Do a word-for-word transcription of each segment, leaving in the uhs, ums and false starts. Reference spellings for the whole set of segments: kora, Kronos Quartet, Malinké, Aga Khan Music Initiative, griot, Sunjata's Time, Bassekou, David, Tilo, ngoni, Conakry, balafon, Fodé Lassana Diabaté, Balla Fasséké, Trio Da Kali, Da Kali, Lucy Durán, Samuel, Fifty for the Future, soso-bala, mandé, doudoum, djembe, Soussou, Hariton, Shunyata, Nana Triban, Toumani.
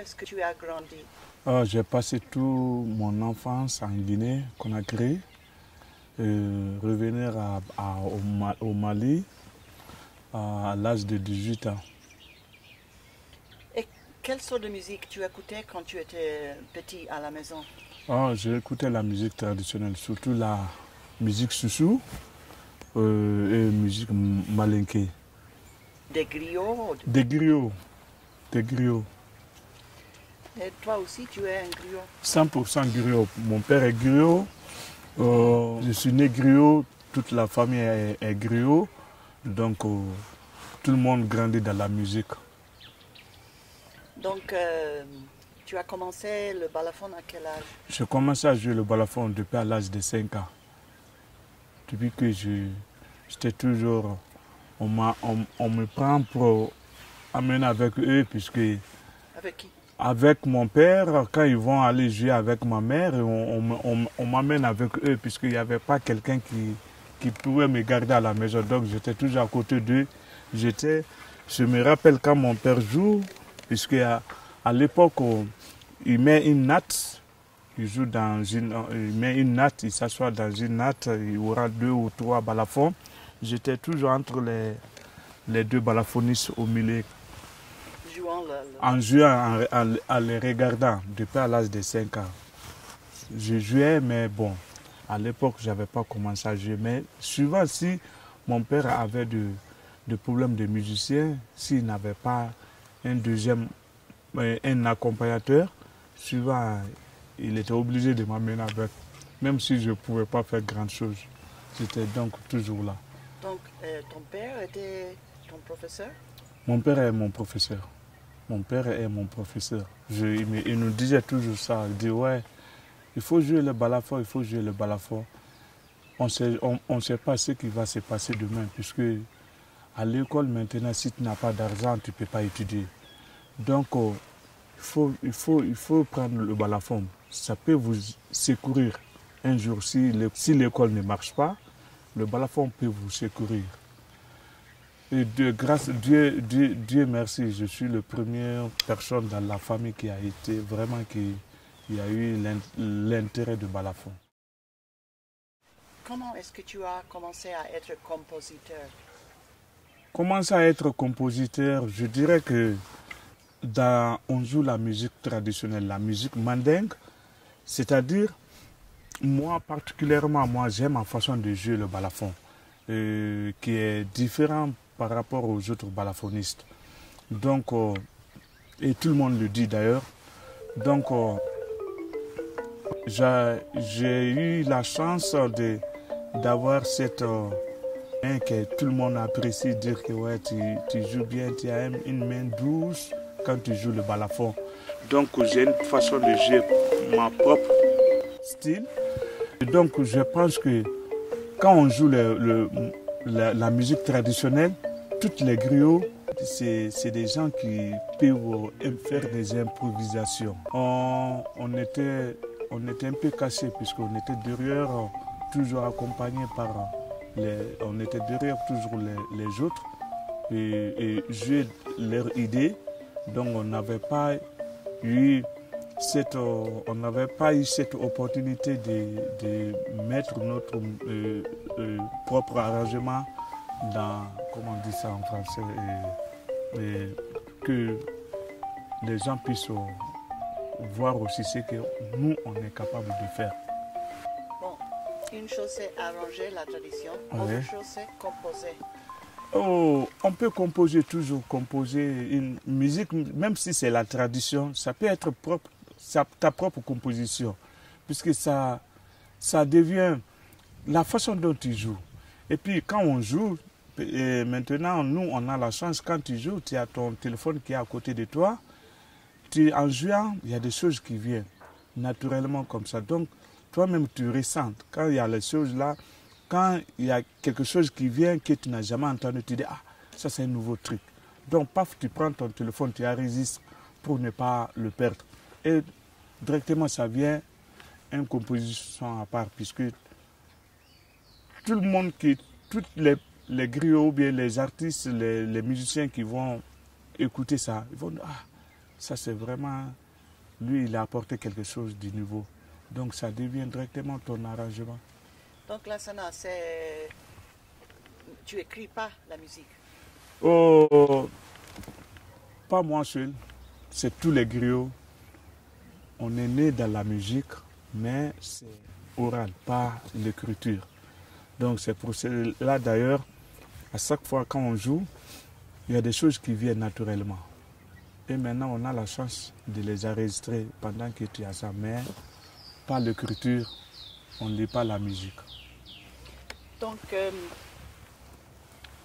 est-ce que tu as grandi? euh, J'ai passé toute mon enfance en Guinée, Conakry, euh, revenir à, à, au Mali à l'âge de dix-huit ans. Et quelle sorte de musique tu écoutais quand tu étais petit à la maison? Oh, j'écoutais la musique traditionnelle, surtout la musique soussou euh, et musique malinké. Des griots? Des griots. Des griots. Et toi aussi, tu es un griot? cent pour cent griot. Mon père est griot. Euh, je suis né griot. Toute la famille est, est griot. Donc, euh, tout le monde grandit dans la musique. Donc, euh, tu as commencé le balafon à quel âge? Je commençais à jouer le balafon depuis à l'âge de cinq ans. Depuis que j'étais toujours... On, on, on me prend pour amener avec eux, puisque... Avec qui? Avec mon père, quand ils vont aller jouer avec ma mère, on, on, on, on m'amène avec eux, puisqu'il n'y avait pas quelqu'un qui, qui pouvait me garder à la maison. Donc j'étais toujours à côté d'eux. J'étais, je me rappelle quand mon père joue, puisque à, à l'époque, il met une natte, il joue dans une, il met une natte, il s'assoit dans une natte, il aura deux ou trois balafons. J'étais toujours entre les, les deux balafonistes au milieu, jouant le, le... en jouant, en, en, en les regardant depuis à l'âge de cinq ans. Je jouais, mais bon, à l'époque, je n'avais pas commencé à jouer. Mais souvent, si mon père avait des de problèmes de musicien, s'il n'avait pas un deuxième, un accompagnateur, souvent, il était obligé de m'amener avec, même si je ne pouvais pas faire grand-chose. J'étais donc toujours là. Donc, euh, ton père était ton professeur? Mon père est mon professeur. Mon père est mon professeur. Je, il, me, il nous disait toujours ça. Il dit, ouais, il faut jouer le balafon, il faut jouer le balafon. On sait, on, on sait pas ce qui va se passer demain, puisque à l'école, maintenant, si tu n'as pas d'argent, tu ne peux pas étudier. Donc, oh, il, faut, il, faut, il faut prendre le balafon. Ça peut vous secourir un jour si l'école ne marche pas. Le balafon peut vous secourir. Et de grâce, Dieu, Dieu, Dieu merci, je suis la première personne dans la famille qui a été vraiment, qui, qui a eu l'intérêt du balafon. Comment est-ce que tu as commencé à être compositeur? Commencer à être compositeur, je dirais que dans, on joue la musique traditionnelle, la musique mandingue, c'est-à-dire... Moi, particulièrement, moi, j'aime ma façon de jouer le balafon, euh, qui est différent par rapport aux autres balafonistes. Donc, euh, et tout le monde le dit d'ailleurs. Donc, euh, j'ai eu la chance d'avoir cette... Euh, hein, que tout le monde apprécie, dire que ouais, tu, tu joues bien, tu as une main douce quand tu joues le balafon. Donc, j'ai une façon de jouer ma propre style. Et donc je pense que quand on joue le, le, la, la musique traditionnelle, toutes les griots, c'est des gens qui peuvent faire des improvisations. On, on, était, on était un peu cassés puisqu'on était derrière, toujours accompagnés par les, on était derrière toujours les, les autres et, et jouer leurs idées. Donc on n'avait pas eu Cette, on n'avait pas eu cette opportunité de, de mettre notre euh, euh, propre arrangement dans, comment on dit ça en français, et, et que les gens puissent euh, voir aussi ce que nous, on est capable de faire. Bon, une chose c'est arranger la tradition, oui. Autre chose c'est composer. Oh, on peut composer, toujours composer une musique, même si c'est la tradition, ça peut être propre. Sa, ta propre composition, puisque ça, ça devient la façon dont tu joues. Et puis quand on joue, et maintenant nous on a la chance, quand tu joues, tu as ton téléphone qui est à côté de toi, tu, en jouant, il y a des choses qui viennent naturellement comme ça. Donc toi-même tu ressens, quand il y a les choses là, quand il y a quelque chose qui vient que tu n'as jamais entendu, tu dis « Ah, ça c'est un nouveau truc ». Donc paf, tu prends ton téléphone, tu enregistres pour ne pas le perdre. Et directement, ça vient une composition à part, puisque tout le monde qui, tous les, les griots, bien les artistes, les, les musiciens qui vont écouter ça, ils vont dire, ah, Ça, c'est vraiment... Lui, il a apporté quelque chose du nouveau. Donc, ça devient directement ton arrangement. Donc là, ça, c'est... Tu n'écris pas la musique? Oh, pas moi seul. C'est tous les griots. On est né dans la musique, mais c'est oral, pas l'écriture. Donc, c'est pour cela, d'ailleurs, à chaque fois quand on joue, il y a des choses qui viennent naturellement. Et maintenant, on a la chance de les enregistrer pendant que tu as ça, mais par l'écriture, on ne lit pas la musique. Donc, euh,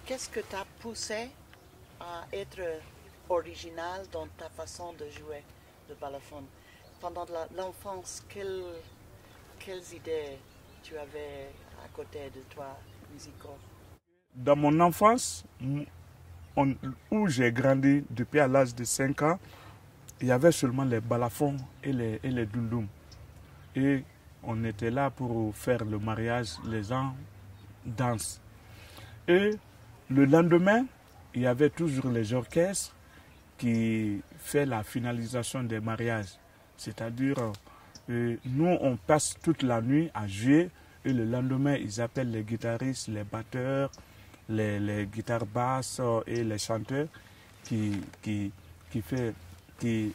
qu'est-ce que t'as poussé à être original dans ta façon de jouer le balafon? Pendant l'enfance, quelle, quelles idées tu avais à côté de toi, musical? Dans mon enfance, On, où j'ai grandi depuis à l'âge de cinq ans, il y avait seulement les balafons et les, et les doudoum. Et on était là pour faire le mariage, les gens dansent. Et le lendemain, il y avait toujours les orchestres qui font la finalisation des mariages. C'est-à-dire, euh, nous on passe toute la nuit à jouer et le lendemain ils appellent les guitaristes, les batteurs, Les, les guitares basses et les chanteurs qui, qui, qui, fait, qui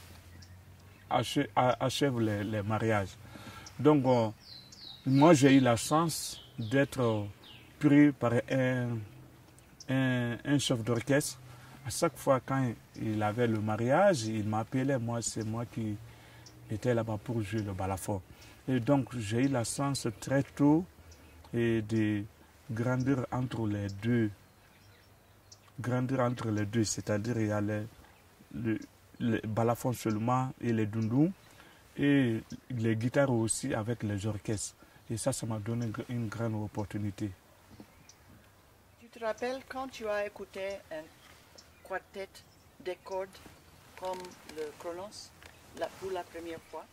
achèvent, achèvent les, les mariages. Donc, euh, moi, j'ai eu la chance d'être pris par un, un, un chef d'orchestre. À chaque fois, quand il avait le mariage, il m'appelait, moi, c'est moi qui étais là-bas pour jouer le balafon. Et donc, j'ai eu la chance très tôt et de... Grandir entre les deux, grandir entre les deux, c'est-à-dire il y a les, les, les balafons seulement et les doudoum et les guitares aussi avec les orchestres. Et ça, ça m'a donné une grande opportunité. Tu te rappelles quand tu as écouté un quartet de cordes comme le Kronos pour la première fois?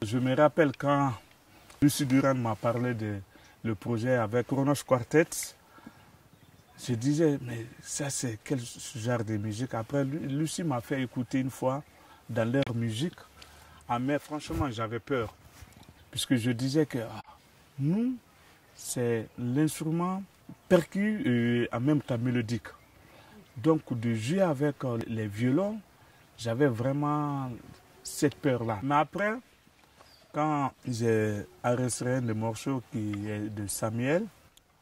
Je me rappelle quand Lucy Durán m'a parlé de le projet avec Kronos Quartet, je disais, mais ça c'est quel genre de musique? Après, Lucie m'a fait écouter une fois dans leur musique. Ah mais franchement, j'avais peur. Puisque je disais que ah, nous, c'est l'instrument percu et en même temps mélodique. Donc de jouer avec les violons, j'avais vraiment cette peur-là. Mais après, quand j'ai enregistré un des morceaux qui est de Samuel,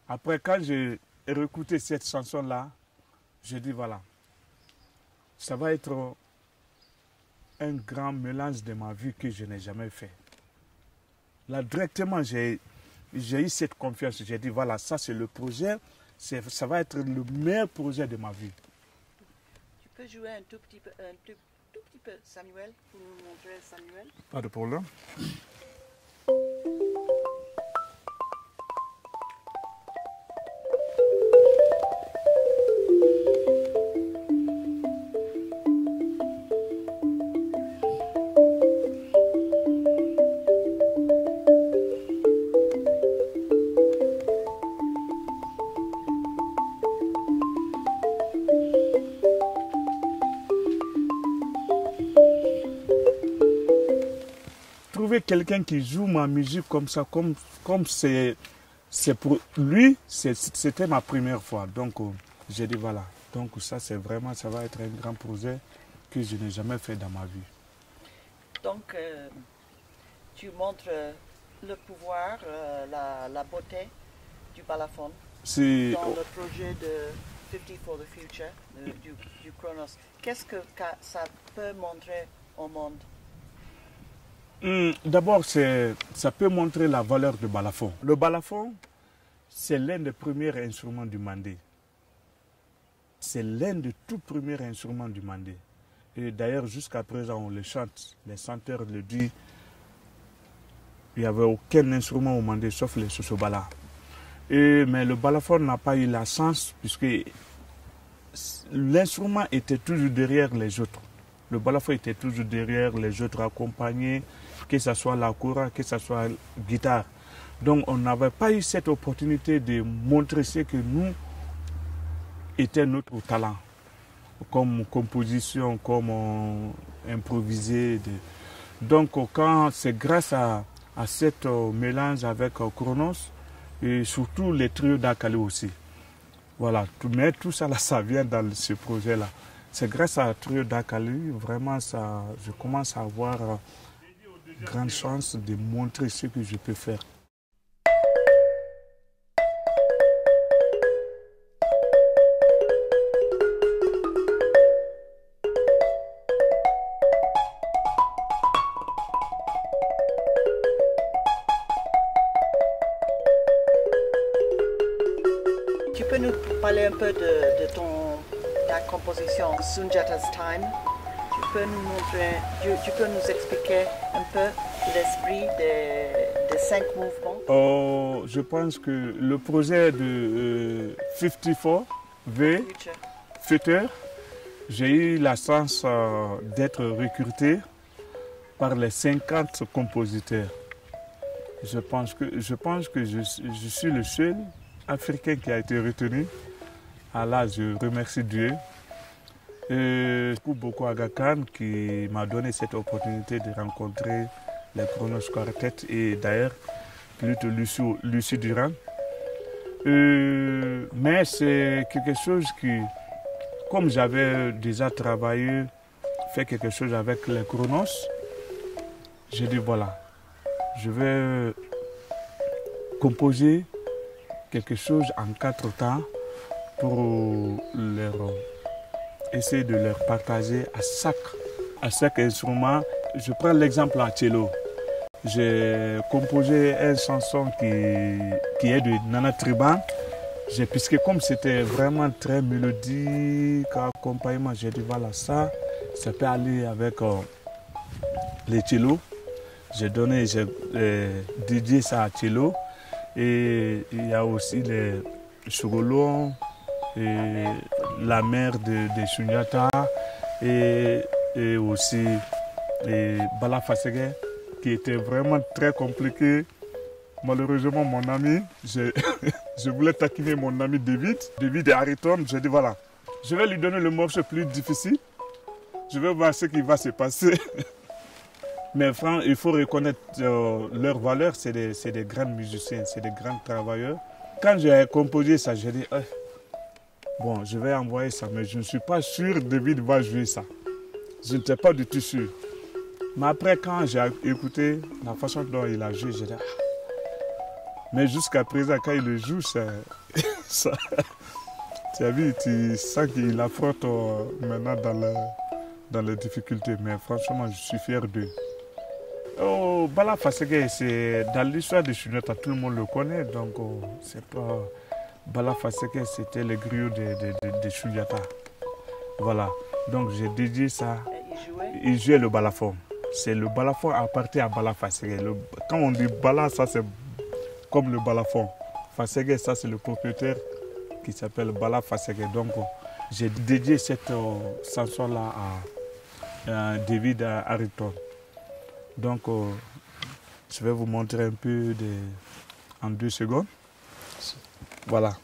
après quand j'ai réécouté cette chanson-là, j'ai dit voilà, ça va être un grand mélange de ma vie que je n'ai jamais fait. Là directement, j'ai eu cette confiance, j'ai dit voilà, ça c'est le projet, ça va être le meilleur projet de ma vie. Tu peux jouer un tout petit peu, un tout... tout petit peu, Samuel, pour nous montrer Samuel. Pas de problème. Quelqu'un qui joue ma musique comme ça, comme comme c'est pour lui, c'était ma première fois. Donc euh, j'ai dit voilà, donc ça c'est vraiment, ça va être un grand projet que je n'ai jamais fait dans ma vie. Donc euh, tu montres le pouvoir, euh, la, la beauté du balafon dans le projet de Fifty for the Future, euh, du, du Kronos. Qu'est-ce que ça peut montrer au monde? D'abord, ça peut montrer la valeur du balafon. Le balafon, c'est l'un des premiers instruments du mandé. C'est l'un des tout premiers instruments du mandé. Et d'ailleurs, jusqu'à présent, on le chante. Les chanteurs le disent. Il n'y avait aucun instrument au mandé sauf les soso-bala. Mais le balafon n'a pas eu la chance puisque l'instrument était toujours derrière les autres. Le balafon était toujours derrière les autres accompagnés, que ce soit la kora, que ce soit la guitare. Donc on n'avait pas eu cette opportunité de montrer ce que nous était notre talent, comme composition, comme improviser. De... Donc quand c'est grâce à, à cet euh, mélange avec euh, Kronos, et surtout les trios Da Kali aussi. Voilà, mais tout ça, là, ça vient dans ce projet-là. C'est grâce à trio Da Kali, vraiment, ça, je commence à avoir euh, grande chance de montrer ce que je peux faire. Tu peux nous parler un peu de, de ton, ta composition Sunjata's Time? Tu peux nous montrer, tu, tu peux nous expliquer un peu l'esprit des, des cinq mouvements? Oh, je pense que le projet de euh, Fifty for the Future, j'ai eu la chance euh, d'être recruté par les cinquante compositeurs. Je pense que je, pense que je, je suis le seul africain qui a été retenu. Alors je remercie Dieu et pour beaucoup Aga Khan qui m'a donné cette opportunité de rencontrer les Kronos Quartet et d'ailleurs plutôt Lucy, Lucy Durán. Euh, mais c'est quelque chose qui, comme j'avais déjà travaillé, fait quelque chose avec les Kronos, j'ai dit voilà, je vais composer quelque chose en quatre temps pour leur essayer de leur partager à chaque, à chaque instrument. Je prends l'exemple à Tilo. J'ai composé une chanson qui, qui est de Nana Triban. Puisque comme c'était vraiment très mélodique, accompagnement, j'ai dit voilà ça, ça peut aller avec euh, les Tilo. J'ai donné, j'ai euh, dédié ça à Tilo. Et il y a aussi les Chougolons, et la mère de, de Shunyata, et, et aussi et Balla Fasséké, qui était vraiment très compliqué. Malheureusement, mon ami, je, je voulais taquiner mon ami David, David et Hariton. J'ai dit voilà, je vais lui donner le morceau plus difficile, je vais voir ce qui va se passer. Mais franc, il faut reconnaître euh, leur valeur, c'est des, des grands musiciens, c'est des grands travailleurs. Quand j'ai composé ça, j'ai dit, euh, bon, je vais envoyer ça, mais je ne suis pas sûr que David va jouer ça. Je n'étais pas du tout sûr. Mais après, quand j'ai écouté la façon dont il a joué, j'ai dit, ah. Mais jusqu'à présent, quand il le joue, ça, ça, tu as vu, tu sens qu'il affronte euh, maintenant dans, le, dans les difficultés. Mais franchement, je suis fier d'eux. Oh, Balla Fasséké, c'est dans l'histoire de Shunyata, tout le monde le connaît, donc oh, c'est pas... Balla Fasséké, c'était le griot de, de, de, de Shunyata. Voilà, donc j'ai dédié ça. Il jouait, Il jouait le balafon. C'est le balafon appartient à Balla Fasséké. Le... Quand on dit Balla, ça c'est comme le balafon. Fasséké, ça c'est le propriétaire qui s'appelle Balla Fasséké. Donc oh, j'ai dédié cette oh, chanson-là à, à David Hariton. Donc, euh, je vais vous montrer un peu de, en deux secondes. Voilà.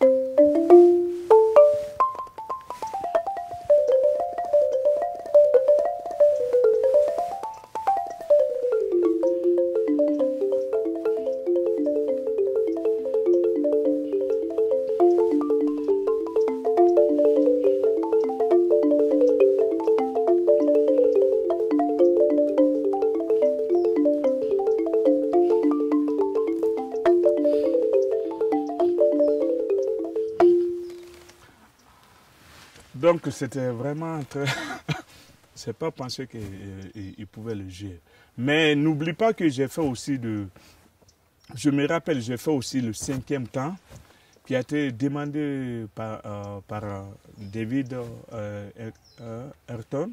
Donc c'était vraiment très... c'est pas pensé qu'il pouvait le jouer. Mais n'oublie pas que j'ai fait aussi de... Je me rappelle, j'ai fait aussi le cinquième temps qui a été demandé par, euh, par David euh, euh, Ayrton,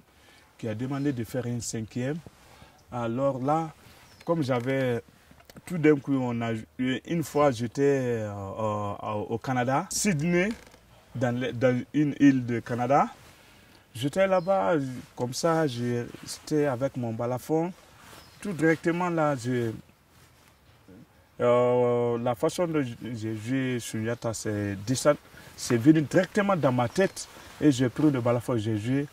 qui a demandé de faire un cinquième. Alors là, comme j'avais... Tout d'un coup, on a... une fois j'étais euh, euh, au Canada, Sydney, Dans, le, dans une île de Canada. J'étais là-bas, comme ça, j'étais avec mon balafon. Tout directement là, je, euh, la façon dont j'ai joué Shunyata, c'est venu directement dans ma tête. Et j'ai pris le balafon, j'ai joué.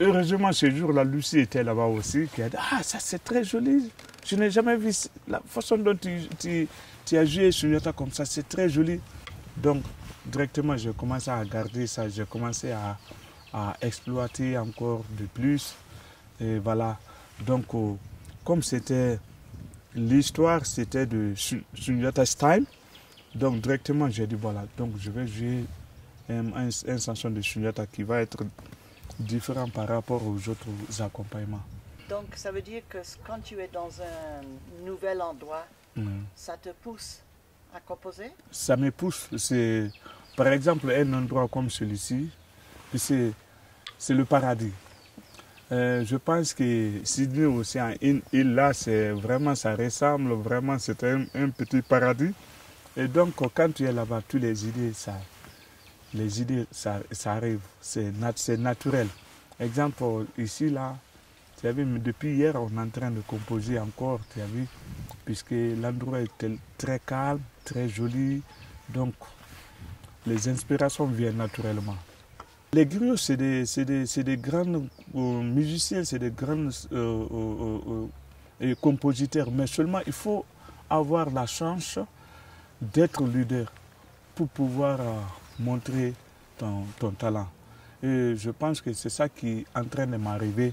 Heureusement, ce jour-là, Lucie était là-bas aussi, qui a dit « Ah, ça c'est très joli, je n'ai jamais vu la façon dont tu, tu, tu as joué Shunyata comme ça, c'est très joli. » Donc, directement, j'ai commencé à garder ça, j'ai commencé à, à exploiter encore de plus. Et voilà, donc, oh, comme c'était l'histoire, c'était de Sunjata's Time, donc directement, j'ai dit « Voilà, donc je vais jouer un, un, un chanson de Shunyata qui va être... » différent par rapport aux autres accompagnements. Donc ça veut dire que quand tu es dans un nouvel endroit, mmh. ça te pousse à composer? Ça me pousse. C'est, par exemple, un endroit comme celui-ci, c'est le paradis. Euh, je pense que Sydney aussi, en une île là, vraiment, ça ressemble vraiment, c'est un, un petit paradis. Et donc quand tu es là-bas, toutes les idées, ça... Les idées, ça, ça arrive, c'est nat, naturel. Exemple, ici, là, tu as vu, depuis hier, on est en train de composer encore, tu as vu, puisque l'endroit était très calme, très joli, donc les inspirations viennent naturellement. Les griots, c'est des, des, des grands euh, musiciens, c'est des grands euh, euh, euh, compositeurs, mais seulement il faut avoir la chance d'être leader pour pouvoir... Euh, montrer ton, ton talent. Et je pense que c'est ça qui est en train de m'arriver.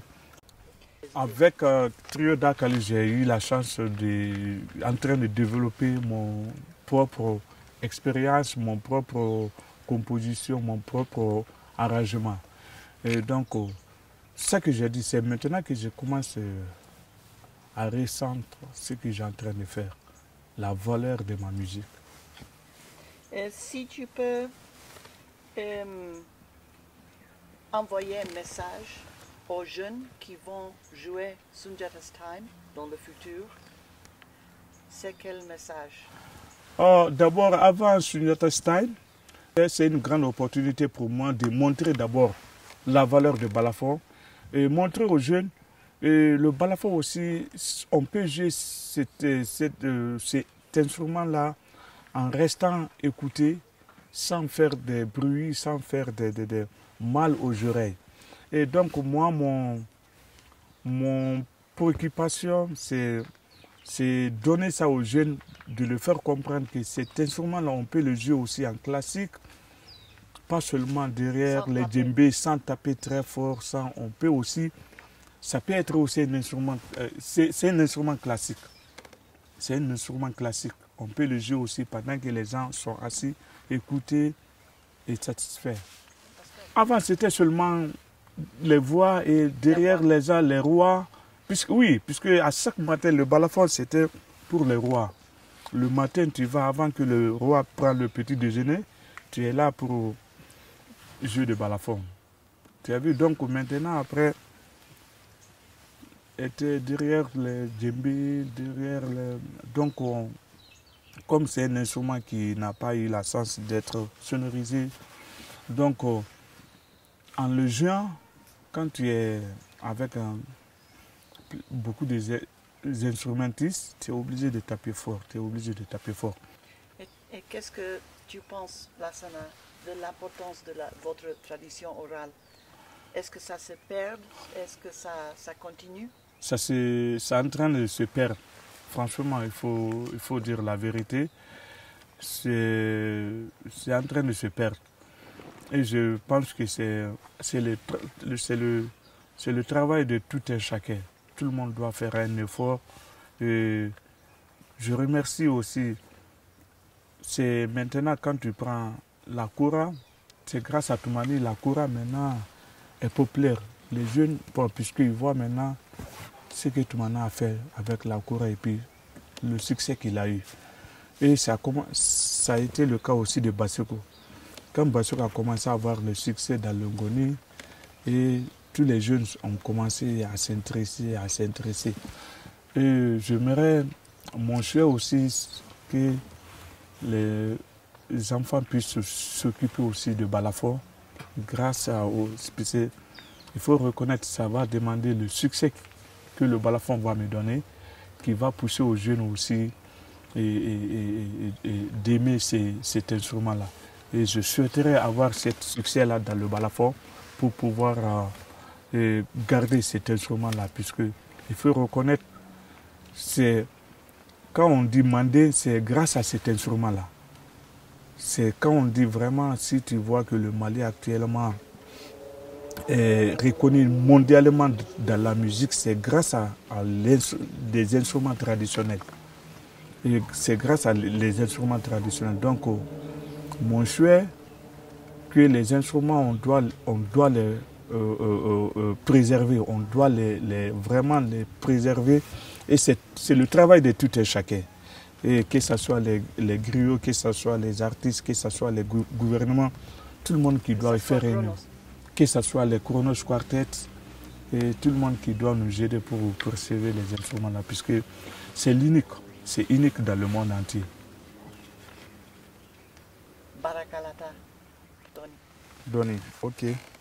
Avec euh, Trio Da Kali, j'ai eu la chance de, en train de développer mon propre expérience, mon propre composition, mon propre arrangement. Et donc, euh, ce que j'ai dit, c'est maintenant que je commence euh, à ressentir ce que j'ai en train de faire, la valeur de ma musique. Euh, si tu peux Euh, envoyer un message aux jeunes qui vont jouer Sunjata's Time dans le futur, c'est quel message? Oh, d'abord, avant Sunjata's Time, c'est une grande opportunité pour moi de montrer d'abord la valeur du balafon et montrer aux jeunes et le balafon aussi, on peut jouer cette, cette, euh, cet instrument-là en restant écouté, sans faire des bruits, sans faire des de, de mal aux oreilles. Et donc moi, mon, mon préoccupation, c'est donner ça aux jeunes, de leur faire comprendre que cet instrument-là, on peut le jouer aussi en classique, pas seulement derrière les djembe, sans taper très fort, sans, on peut aussi, ça peut être aussi un instrument, euh, c'est un instrument classique. C'est un instrument classique. On peut le jouer aussi pendant que les gens sont assis, écouter et satisfaire. Avant, c'était seulement les voix et derrière les gens, les rois. Puisque, oui, puisque à chaque matin, le balafon, c'était pour les rois. Le matin, tu vas avant que le roi prenne le petit déjeuner, tu es là pour le jeu de balafon. Tu as vu, donc maintenant, après, était derrière les djembe, derrière les... Donc, on... Comme c'est un instrument qui n'a pas eu la chance d'être sonorisé, donc euh, en le jouant, quand tu es avec un, beaucoup des instrumentistes, tu es obligé de taper fort, tu es obligé de taper fort. Et, et qu'est-ce que tu penses, Lassana, de l'importance de la, votre tradition orale? Est-ce que ça se perd? Est-ce que ça, ça continue? Ça se, ça est en train de se perdre. Franchement, il faut, il faut dire la vérité, c'est en train de se perdre. Et je pense que c'est le, le, le travail de tout un chacun. Tout le monde doit faire un effort. Et je remercie aussi, c'est maintenant quand tu prends la kora, c'est grâce à Toumani, la kora maintenant est populaire. Les jeunes, puisqu'ils voient maintenant ce que Toumani a fait avec la kora et puis le succès qu'il a eu. Et ça a, ça a été le cas aussi de Bassekou. Quand Bassekou a commencé à avoir le succès dans le ngoni, et tous les jeunes ont commencé à s'intéresser, à s'intéresser. Et j'aimerais, mon souhait aussi, que les, les enfants puissent s'occuper aussi de balafon grâce à... Aux, il faut reconnaître, ça va demander le succès que le balafon va me donner, qui va pousser aux jeunes aussi et, et, et, et d'aimer cet instrument-là. Et je souhaiterais avoir ce succès-là dans le balafon pour pouvoir euh, euh, garder cet instrument-là, puisque il faut reconnaître, c'est quand on dit mandé, c'est grâce à cet instrument-là. C'est quand on dit vraiment, si tu vois que le Mali actuellement est reconnu mondialement dans la musique, c'est grâce à, à des instruments traditionnels. C'est grâce à les instruments traditionnels. Donc, oh, mon souhait, que les instruments, on doit, on doit les euh, euh, euh, préserver, on doit les, les, vraiment les préserver. Et c'est le travail de tout et chacun. Et que ce soit les, les griots, que ce soit les artistes, que ce soit les gouvernements, tout le monde qui doit y faire une. Que ce soit les Kronos Quartet, et tout le monde qui doit nous aider pour préserver les instruments-là, puisque c'est l'unique. C'est unique dans le monde entier. Barakalata, Donny. Donny, ok.